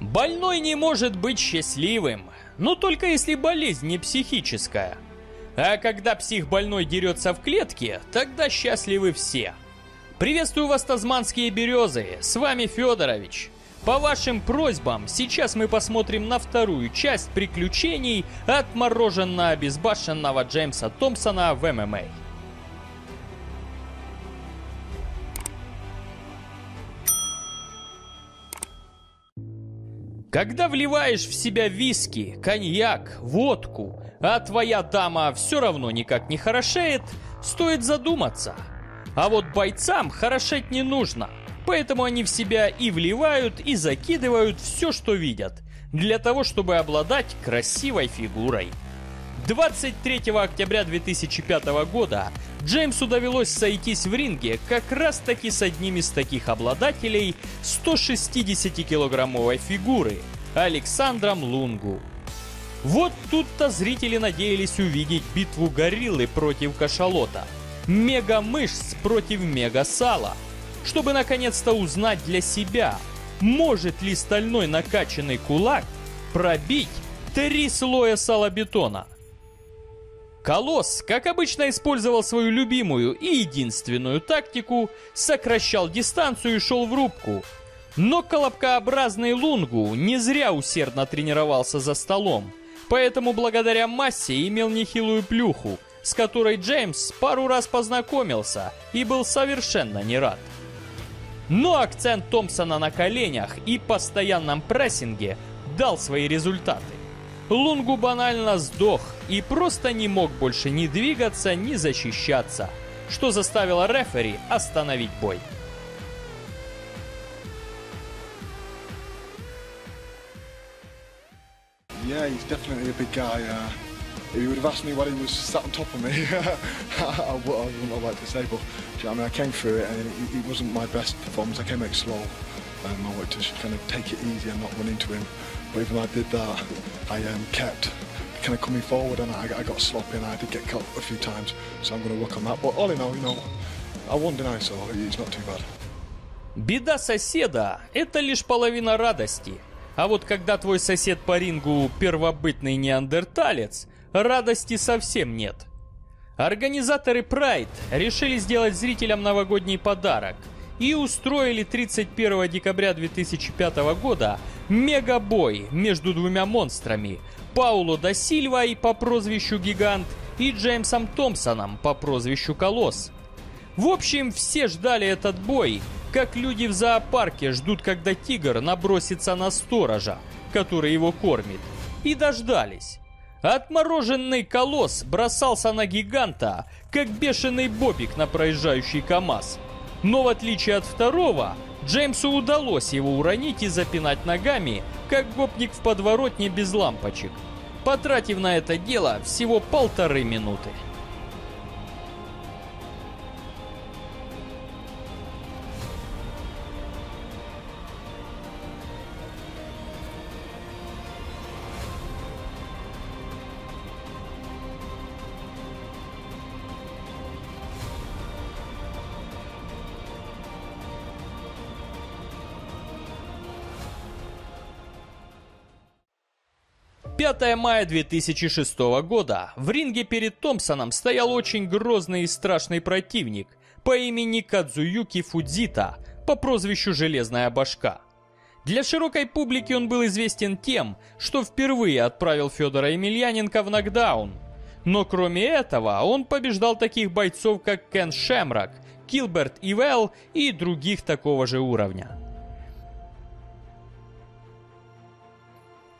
Больной не может быть счастливым, но только если болезнь не психическая. А когда псих-больной дерется в клетке, тогда счастливы все. Приветствую вас, Тазманские березы, с вами Федорович. По вашим просьбам, сейчас мы посмотрим на вторую часть приключений отмороженно-обезбашенного Джеймса Томпсона в ММА. Когда вливаешь в себя виски, коньяк, водку, а твоя дама все равно никак не хорошеет, стоит задуматься. А вот бойцам хорошеть не нужно, поэтому они в себя и вливают, и закидывают все, что видят, для того, чтобы обладать красивой фигурой. 23 октября 2005 года Джеймсу довелось сойтись в ринге как раз таки с одним из таких обладателей 160-килограммовой фигуры – Александром Лунгу. Вот тут-то зрители надеялись увидеть битву гориллы против кашалота, мега-мышц против мега-сала, чтобы наконец-то узнать для себя, может ли стальной накачанный кулак пробить 3 слоя салобетона. Колосс, как обычно, использовал свою любимую и единственную тактику, сокращал дистанцию и шел в рубку. Но колобкообразный Лунгу не зря усердно тренировался за столом, поэтому благодаря массе имел нехилую плюху, с которой Джеймс пару раз познакомился и был совершенно не рад. Но акцент Томпсона на коленях и постоянном прессинге дал свои результаты. Лунгу банально сдох и просто не мог больше ни двигаться, ни защищаться, что заставило рефери остановить бой. But even though I did that, I kept kind of coming forward and I got sloppy and I did get caught a few times, so I'm going to work on that. But all in all, you know, I won tonight, so it's not too bad. Беда соседа – это лишь половина радости. А вот когда твой сосед по рингу первобытный неандерталец, радости совсем нет. Организаторы Pride решили сделать зрителям новогодний подарок и устроили 31 декабря 2005 года мегабой между двумя монстрами – Пауло да Сильва по прозвищу Гигант и Джеймсом Томпсоном по прозвищу Колосс. В общем, все ждали этот бой, как люди в зоопарке ждут, когда тигр набросится на сторожа, который его кормит, и дождались. Отмороженный Колосс бросался на Гиганта, как бешеный бобик на проезжающий КамАЗ. Но в отличие от второго, Джеймсу удалось его уронить и запинать ногами, как гопник в подворотне без лампочек, потратив на это дело всего 1,5 минуты. Мая 2006 года в ринге перед Томпсоном стоял очень грозный и страшный противник по имени Кадзуюки Фудзита по прозвищу Железная Башка. Для широкой публики он был известен тем, что впервые отправил Федора Емельяненко в нокдаун. Но кроме этого он побеждал таких бойцов, как Кен Шемрак, Гилберт Ивелл и других такого же уровня.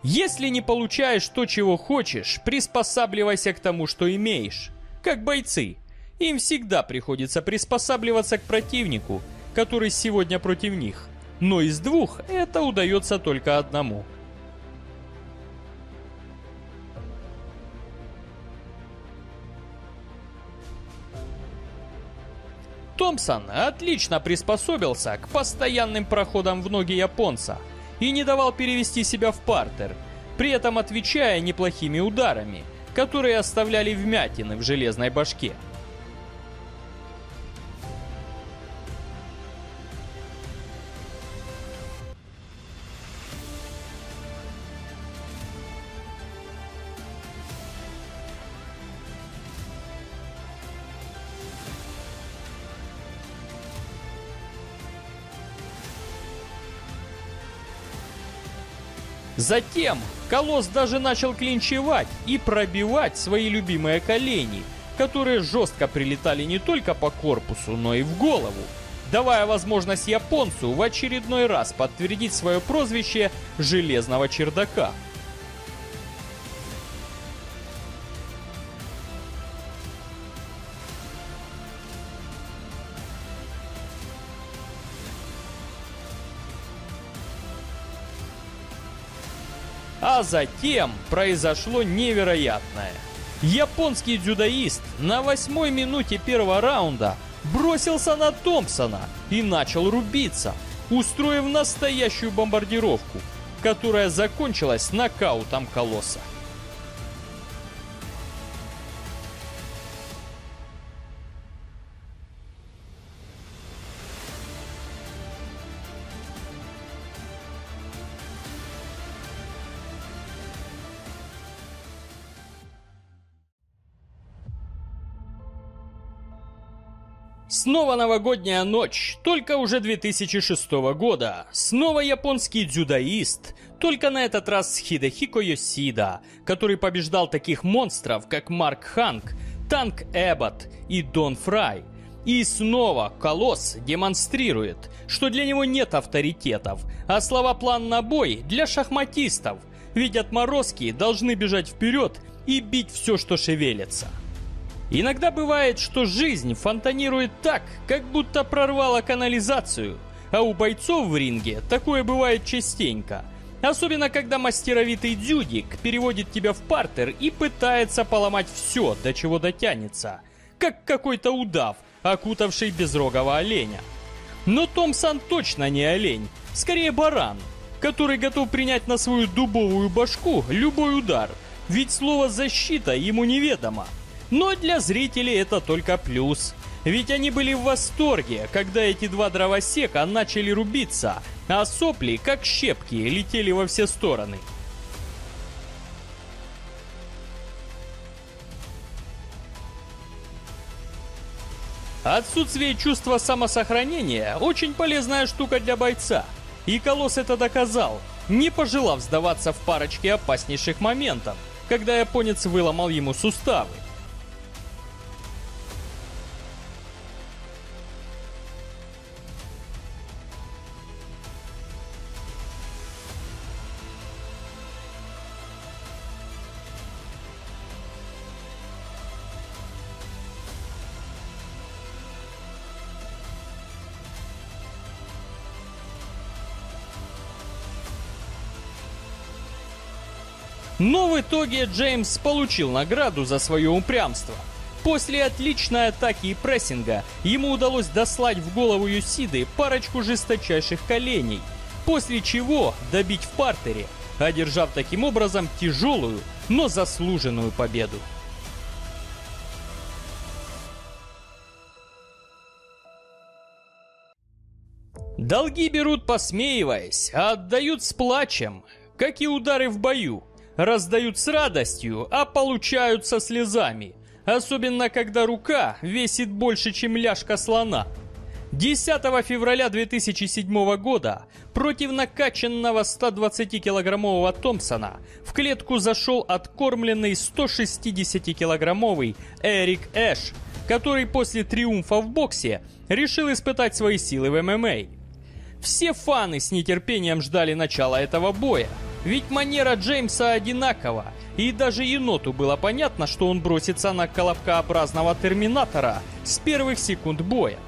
Если не получаешь то, чего хочешь, приспосабливайся к тому, что имеешь. Как бойцы. Им всегда приходится приспосабливаться к противнику, который сегодня против них. Но из двух это удается только одному. Томпсон отлично приспособился к постоянным проходам в ноги японца и не давал перевести себя в партер, при этом отвечая неплохими ударами, которые оставляли вмятины в Железной Башке. Затем Колосс даже начал клинчевать и пробивать свои любимые колени, которые жестко прилетали не только по корпусу, но и в голову, давая возможность японцу в очередной раз подтвердить свое прозвище «Железного чердака». А затем произошло невероятное. Японский дзюдоист на 8-й минуте первого раунда бросился на Томпсона и начал рубиться, устроив настоящую бомбардировку, которая закончилась нокаутом Колосса. Снова новогодняя ночь, только уже 2006 года. Снова японский дзюдоист, только на этот раз Хидэхико Йосида, который побеждал таких монстров, как Марк Ханг, Танк Эббот и Дон Фрай. И снова Колосс демонстрирует, что для него нет авторитетов, а слова «план на бой» для шахматистов, ведь отморозки должны бежать вперед и бить все, что шевелится. Иногда бывает, что жизнь фонтанирует так, как будто прорвала канализацию, а у бойцов в ринге такое бывает частенько. Особенно, когда мастеровитый дзюдик переводит тебя в партер и пытается поломать все, до чего дотянется, как какой-то удав, окутавший безрогого оленя. Но Томпсон точно не олень, скорее баран, который готов принять на свою дубовую башку любой удар, ведь слово «защита» ему неведомо. Но для зрителей это только плюс. Ведь они были в восторге, когда эти два дровосека начали рубиться, а сопли, как щепки, летели во все стороны. Отсутствие чувства самосохранения – очень полезная штука для бойца. И Колосс это доказал, не пожелав сдаваться в парочке опаснейших моментов, когда японец выломал ему суставы. Но в итоге Джеймс получил награду за свое упрямство. После отличной атаки и прессинга ему удалось дослать в голову Йосиды парочку жесточайших коленей, после чего добить в партере, одержав таким образом тяжелую, но заслуженную победу. Долги берут посмеиваясь, а отдают с плачем, как и удары в бою. Раздают с радостью, а получают со слезами. Особенно, когда рука весит больше, чем ляжка слона. 10 февраля 2007 года против накачанного 120-килограммового Томпсона в клетку зашел откормленный 160-килограммовый Эрик Эш, который после триумфа в боксе решил испытать свои силы в ММА. Все фаны с нетерпением ждали начала этого боя. Ведь манера Джеймса одинакова, и даже еноту было понятно, что он бросится на колобкообразного терминатора с первых секунд боя.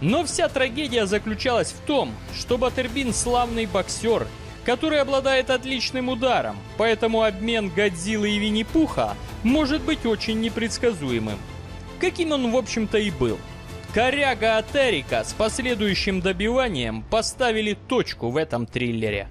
Но вся трагедия заключалась в том, что Баттербин славный боксер, который обладает отличным ударом, поэтому обмен Годзиллы и Винни-Пуха может быть очень непредсказуемым. Каким он, в общем-то, и был. Коряга от Эрика с последующим добиванием поставили точку в этом триллере.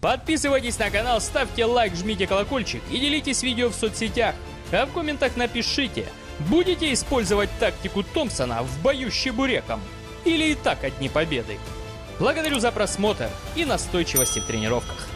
Подписывайтесь на канал, ставьте лайк, жмите колокольчик и делитесь видео в соцсетях. А в комментах напишите, будете использовать тактику Томпсона в бою с чебуреком? Или и так одни победы? Благодарю за просмотр и настойчивости в тренировках.